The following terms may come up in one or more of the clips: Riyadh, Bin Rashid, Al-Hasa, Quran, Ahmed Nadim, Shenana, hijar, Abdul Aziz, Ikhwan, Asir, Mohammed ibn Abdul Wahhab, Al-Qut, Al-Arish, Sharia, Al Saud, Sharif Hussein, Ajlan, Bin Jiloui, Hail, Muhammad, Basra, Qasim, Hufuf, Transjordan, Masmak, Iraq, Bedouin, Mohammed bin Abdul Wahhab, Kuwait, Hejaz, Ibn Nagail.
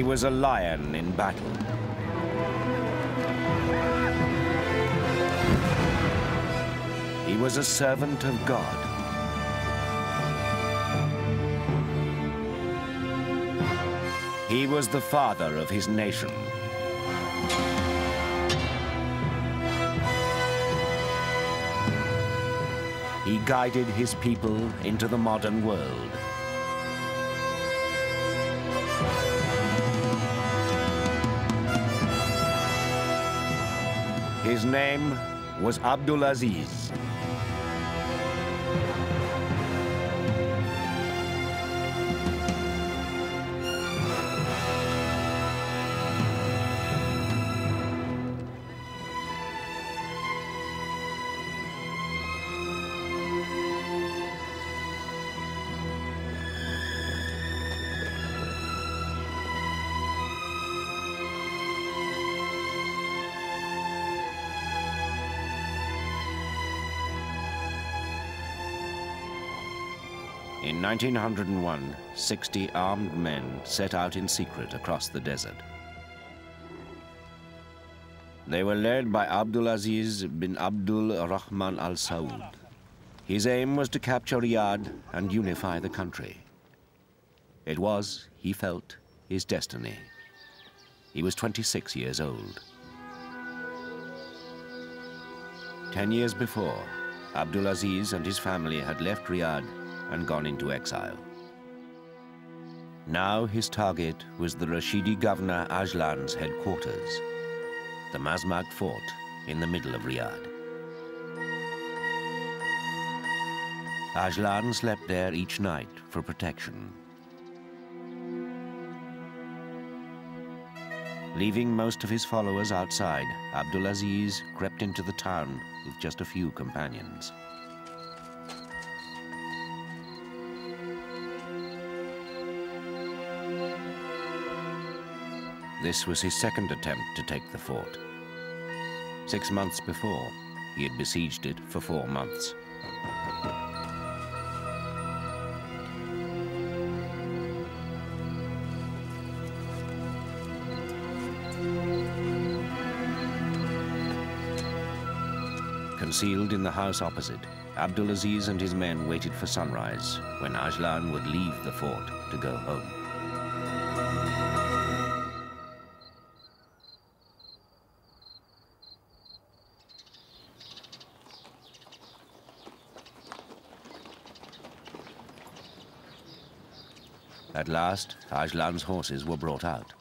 He was a lion in battle. He was a servant of God. He was the father of his nation. He guided his people into the modern world. His name was Abdulaziz. In 1901, 60 armed men set out in secret across the desert. They were led by Abdulaziz bin Abdul Rahman al-Saud. His aim was to capture Riyadh and unify the country. It was, he felt, his destiny. He was 26 years old. 10 years before, Abdulaziz and his family had left Riyadh and gone into exile. Now his target was the Rashidi governor Ajlan's headquarters, the Masmak fort in the middle of Riyadh. Ajlan slept there each night for protection. Leaving most of his followers outside, Abdulaziz crept into the town with just a few companions. This was his second attempt to take the fort. 6 months before, he had besieged it for 4 months. Concealed in the house opposite, Abdulaziz and his men waited for sunrise, when Ajlan would leave the fort to go home. At last, Ajlan's horses were brought out.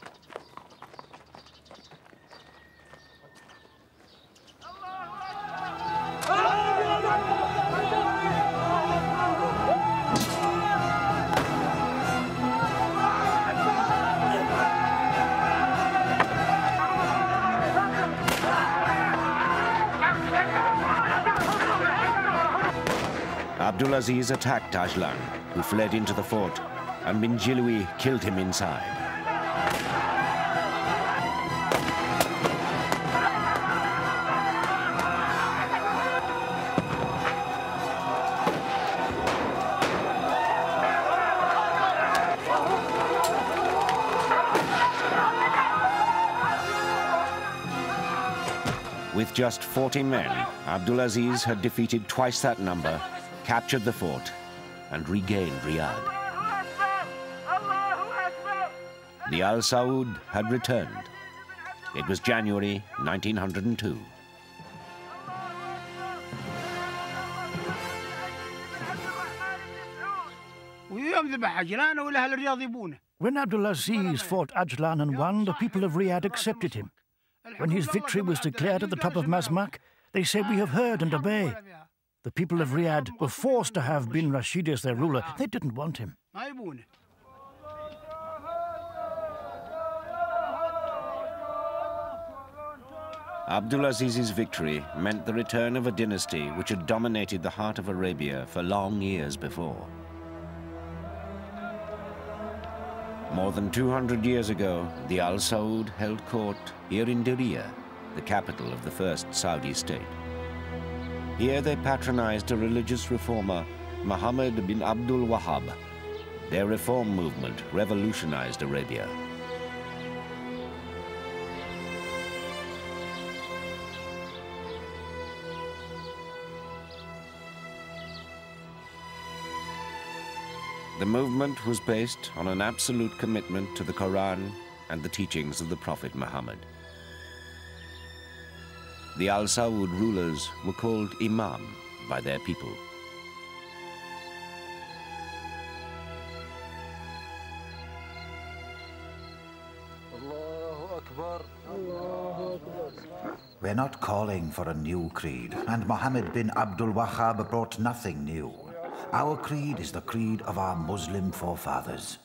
Abdulaziz attacked Ajlan, who fled into the fort, and Bin Jiloui killed him inside. With just 40 men, Abdulaziz had defeated twice that number, captured the fort, and regained Riyadh. The Al Saud had returned. It was January 1902. When Abdulaziz fought Ajlan and won, the people of Riyadh accepted him. When his victory was declared at the top of Masmak, they said, "We have heard and obey." The people of Riyadh were forced to have Bin Rashid as their ruler. They didn't want him. Abdulaziz's victory meant the return of a dynasty which had dominated the heart of Arabia for long years before. More than 200 years ago, the Al Saud held court here in Diriyah, the capital of the first Saudi state. Here they patronized a religious reformer, Mohammed bin Abdul Wahhab. Their reform movement revolutionized Arabia. The movement was based on an absolute commitment to the Quran and the teachings of the Prophet Muhammad. The Al Saud rulers were called Imam by their people. We're not calling for a new creed, and Mohammed bin Abdul Wahhab brought nothing new. Our creed is the creed of our Muslim forefathers.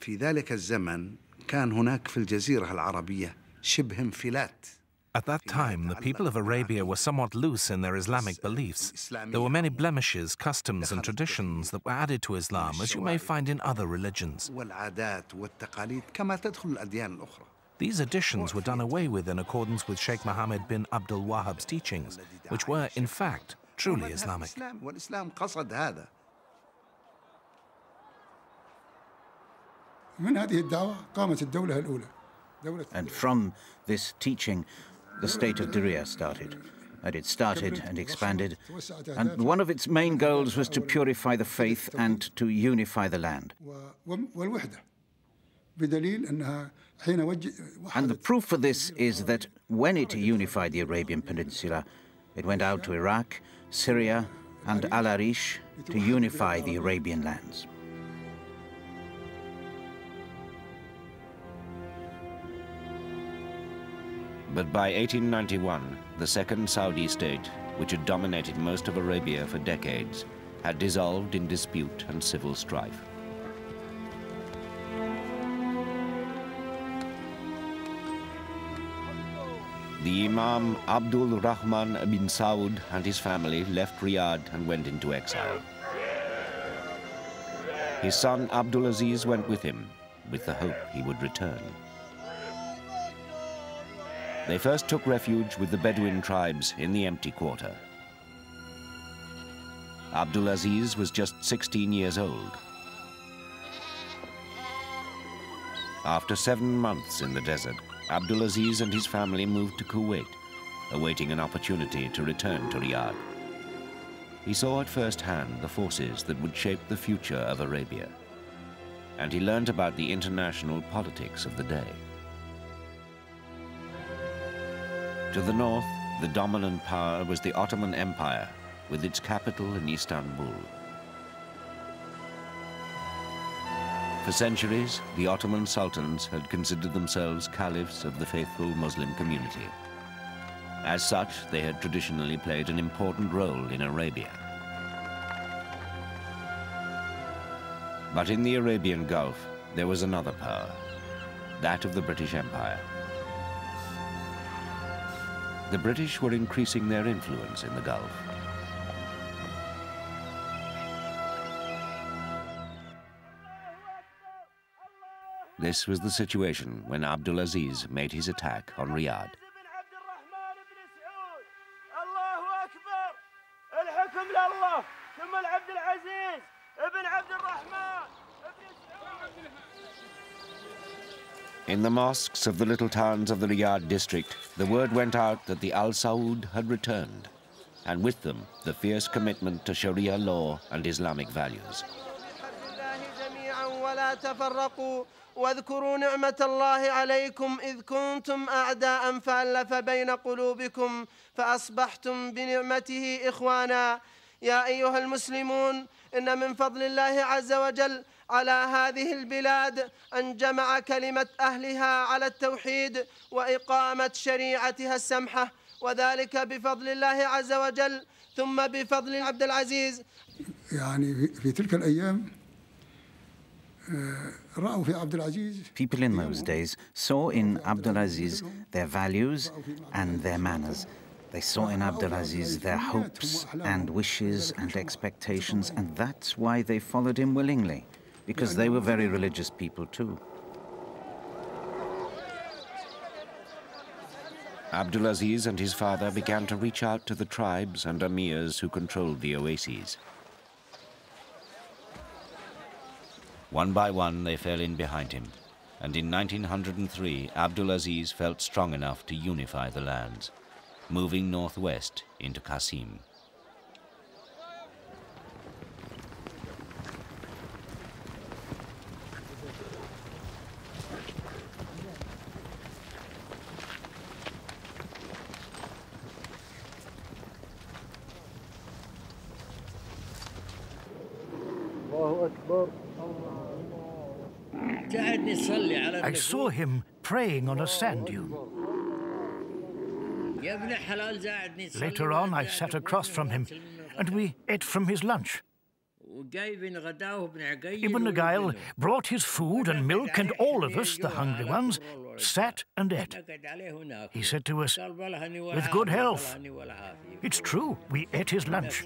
في ذلك الزمن كان هناك في الجزيرة العربية شبه انفلات. At that time, the people of Arabia were somewhat loose in their Islamic beliefs. There were many blemishes, customs, and traditions that were added to Islam, as you may find in other religions. These additions were done away with in accordance with Sheikh Mohammed bin Abdul Wahhab's teachings, which were, in fact, truly Islamic. And from this teaching, the state of Diriyah started, and it started and expanded, and one of its main goals was to purify the faith and to unify the land. And the proof for this is that when it unified the Arabian Peninsula, it went out to Iraq, Syria, and Al-Arish to unify the Arabian lands. But by 1891, the second Saudi state, which had dominated most of Arabia for decades, had dissolved in dispute and civil strife. The Imam Abdul Rahman bin Saud and his family left Riyadh and went into exile. His son Abdulaziz went with him, with the hope he would return. They first took refuge with the Bedouin tribes in the empty quarter. Abdulaziz was just 16 years old. After 7 months in the desert, Abdulaziz and his family moved to Kuwait, awaiting an opportunity to return to Riyadh. He saw at first hand the forces that would shape the future of Arabia, and he learned about the international politics of the day. To the north, the dominant power was the Ottoman Empire, with its capital in Istanbul. For centuries, the Ottoman sultans had considered themselves caliphs of the faithful Muslim community. As such, they had traditionally played an important role in Arabia. But in the Arabian Gulf, there was another power, that of the British Empire. The British were increasing their influence in the Gulf. This was the situation when Abdulaziz made his attack on Riyadh. In the mosques of the little towns of the Riyadh district, the word went out that the Al Saud had returned, and with them, the fierce commitment to Sharia law and Islamic values. على هذه البلاد أن جمع كلمة أهلها على التوحيد وإقامة شريعتها السمحة وذلك بفضل الله عز وجل ثم بفضل عبد العزيز. يعني في تلك الأيام رأوا في عبد العزيز. People in those days saw in Abdulaziz their values and their manners. They saw in Abdulaziz their hopes and wishes and expectations, and that's why they followed him willingly, because they were very religious people too. Abdulaziz and his father began to reach out to the tribes and emirs who controlled the oases. One by one, they fell in behind him, and in 1903, Abdulaziz felt strong enough to unify the lands, moving northwest into Qasim. Akbar. I saw him praying on a sand dune. Later on, I sat across from him, and we ate from his lunch. Ibn Nagail brought his food and milk, and all of us, the hungry ones, sat and ate. He said to us, with good health. It's true, we ate his lunch.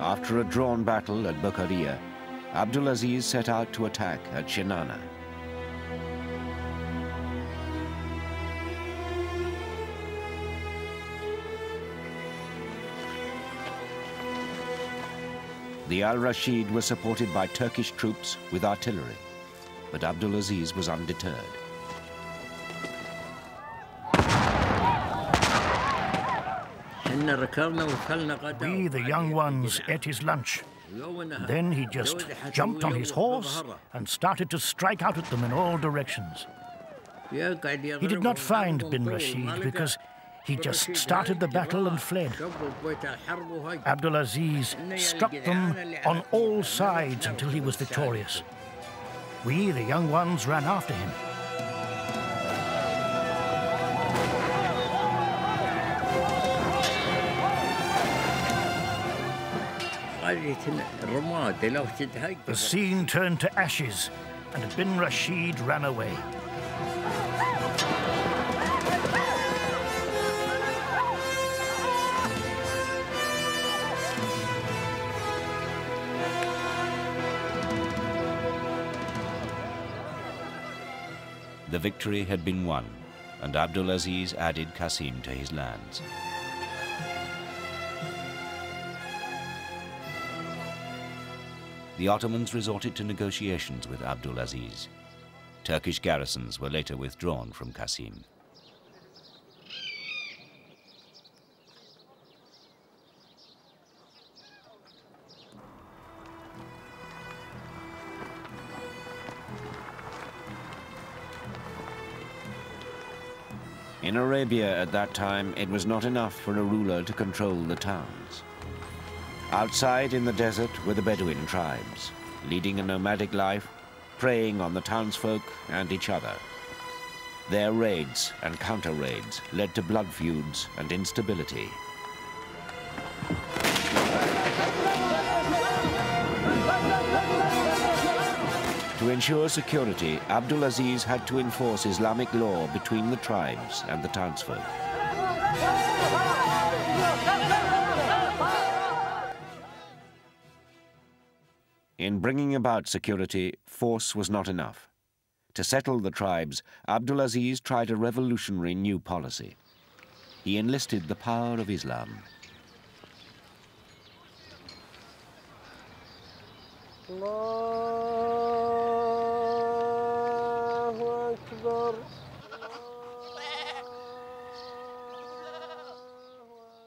After a drawn battle at Bukhariya, Abdulaziz set out to attack at Shenana. The Al Rashid was supported by Turkish troops with artillery, but Abdulaziz was undeterred. We, the young ones, ate his lunch. Then he just jumped on his horse and started to strike out at them in all directions. He did not find Bin Rashid because he just started the battle and fled. Abdulaziz struck them on all sides until he was victorious. We, the young ones, ran after him. The scene turned to ashes, and Bin Rashid ran away. The victory had been won, and Abdulaziz added Qasim to his lands. The Ottomans resorted to negotiations with Abdulaziz. Turkish garrisons were later withdrawn from Qasim. In Arabia at that time, it was not enough for a ruler to control the towns. Outside in the desert were the Bedouin tribes, leading a nomadic life, preying on the townsfolk and each other. Their raids and counter-raids led to blood feuds and instability. To ensure security, Abdulaziz had to enforce Islamic law between the tribes and the townsfolk. In bringing about security, force was not enough. To settle the tribes, Abdulaziz tried a revolutionary new policy. He enlisted the power of Islam.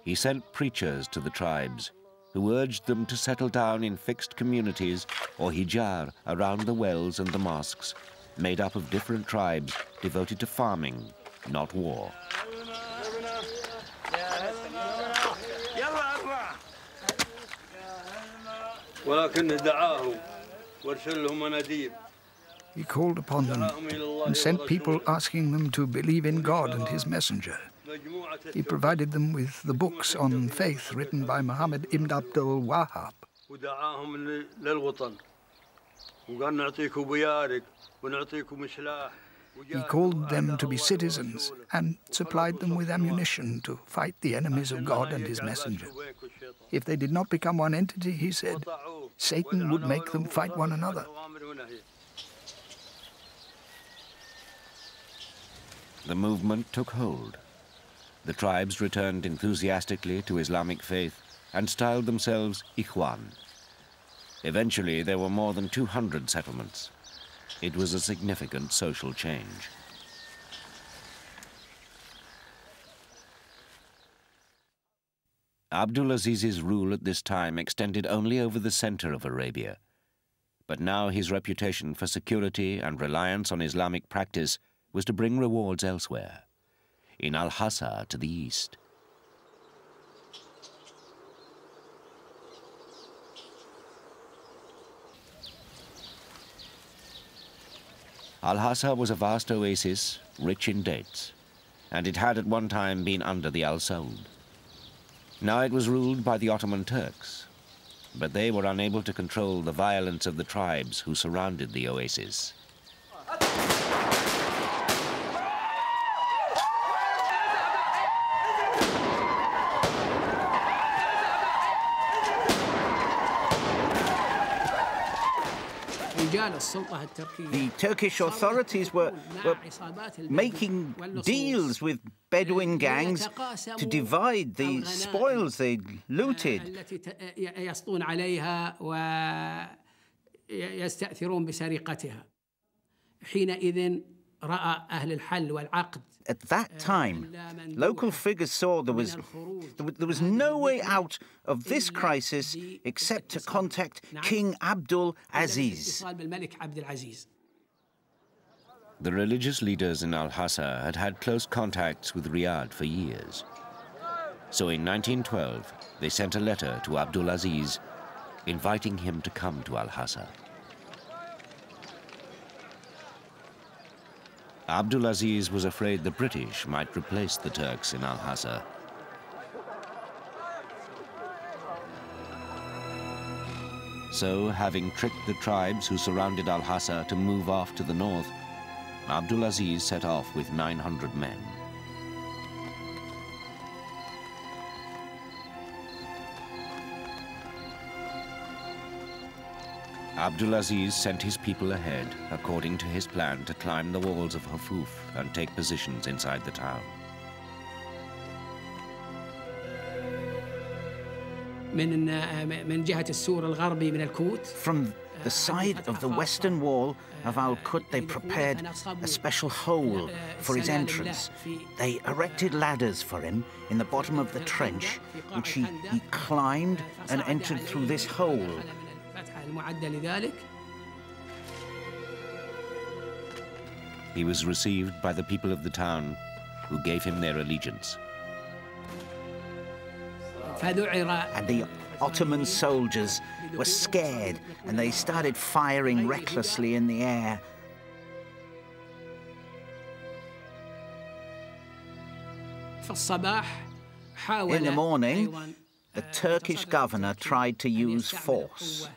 He sent preachers to the tribes, who urged them to settle down in fixed communities or hijar around the wells and the mosques, made up of different tribes devoted to farming, not war. He called upon them and sent people asking them to believe in God and His Messenger. He provided them with the books on faith written by Mohammed ibn Abdul Wahhab. He called them to be citizens and supplied them with ammunition to fight the enemies of God and His Messenger. If they did not become one entity, he said, Satan would make them fight one another. The movement took hold. The tribes returned enthusiastically to Islamic faith and styled themselves Ikhwan. Eventually, there were more than 200 settlements. It was a significant social change. Abdulaziz's rule at this time extended only over the center of Arabia, but now his reputation for security and reliance on Islamic practice was to bring rewards elsewhere. In Al-Hasa to the east. Al-Hasa was a vast oasis rich in dates, and it had at one time been under the Al Saud. Now it was ruled by the Ottoman Turks, but they were unable to control the violence of the tribes who surrounded the oasis. The Turkish authorities were making deals with Bedouin gangs to divide the spoils they looted. At that time, local figures saw there was no way out of this crisis except to contact King Abdul Aziz. The religious leaders in Al-Hasa had had close contacts with Riyadh for years. So in 1912, they sent a letter to Abdul Aziz, inviting him to come to Al-Hasa. Abdul Aziz was afraid the British might replace the Turks in Al-Hasa. So, having tricked the tribes who surrounded Al-Hasa to move off to the north, Abdul Aziz set off with 900 men. Abdul Aziz sent his people ahead, according to his plan, to climb the walls of Hufuf and take positions inside the town. From the side of the western wall of Al-Qut, they prepared a special hole for his entrance. They erected ladders for him in the bottom of the trench, which he climbed and entered through this hole. He was received by the people of the town, who gave him their allegiance. And the Ottoman soldiers were scared, and they started firing recklessly in the air. In the morning, the Turkish governor tried to use force.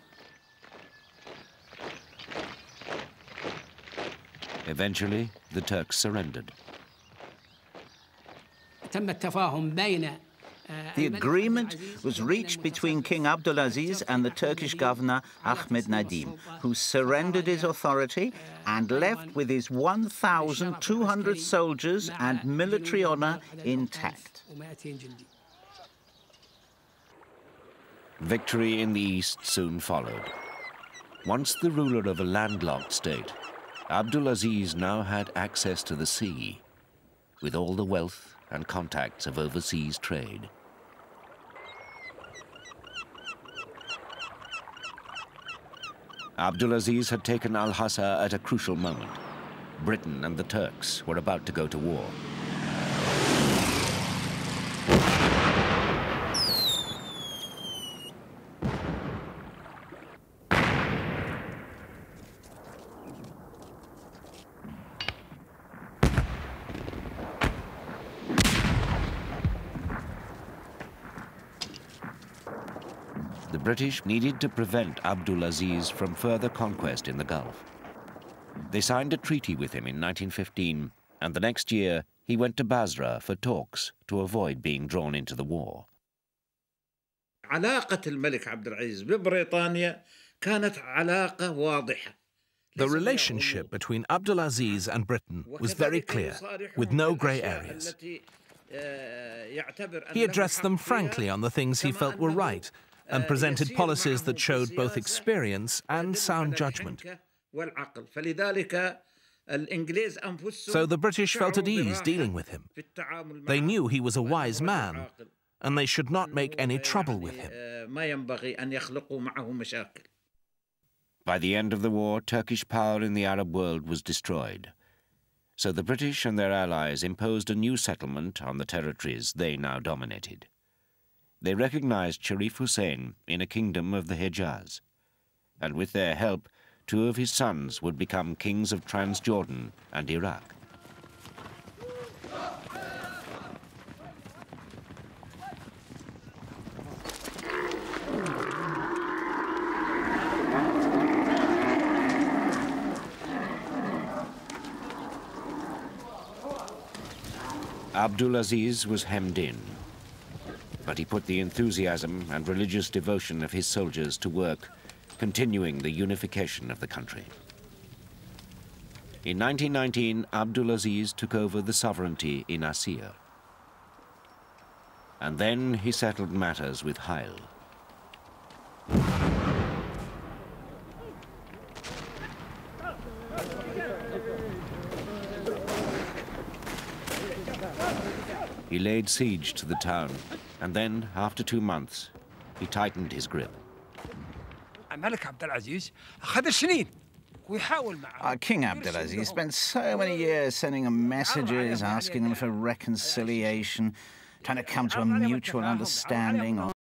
Eventually, the Turks surrendered. The agreement was reached between King Abdulaziz and the Turkish governor Ahmed Nadim, who surrendered his authority and left with his 1,200 soldiers and military honor intact. Victory in the east soon followed. Once the ruler of a landlocked state, Abdul Aziz now had access to the sea, with all the wealth and contacts of overseas trade. Abdul Aziz had taken Al-Hasa at a crucial moment. Britain and the Turks were about to go to war. The British needed to prevent Abdul Aziz from further conquest in the Gulf. They signed a treaty with him in 1915, and the next year he went to Basra for talks to avoid being drawn into the war. The relationship between Abdul Aziz and Britain was very clear, with no grey areas. He addressed them frankly on the things he felt were right, and presented policies that showed both experience and sound judgment. So the British felt at ease dealing with him. They knew he was a wise man, and they should not make any trouble with him. By the end of the war, Turkish power in the Arab world was destroyed. So the British and their allies imposed a new settlement on the territories they now dominated. They recognized Sharif Hussein in a kingdom of the Hejaz, and with their help, two of his sons would become kings of Transjordan and Iraq. Abdulaziz was hemmed in, but he put the enthusiasm and religious devotion of his soldiers to work, continuing the unification of the country. In 1919, Abdulaziz took over the sovereignty in Asir. And then he settled matters with Hail. He laid siege to the town, and then, after 2 months, he tightened his grip. Our King Abdulaziz spent so many years sending them messages, asking them for reconciliation, trying to come to a mutual understanding or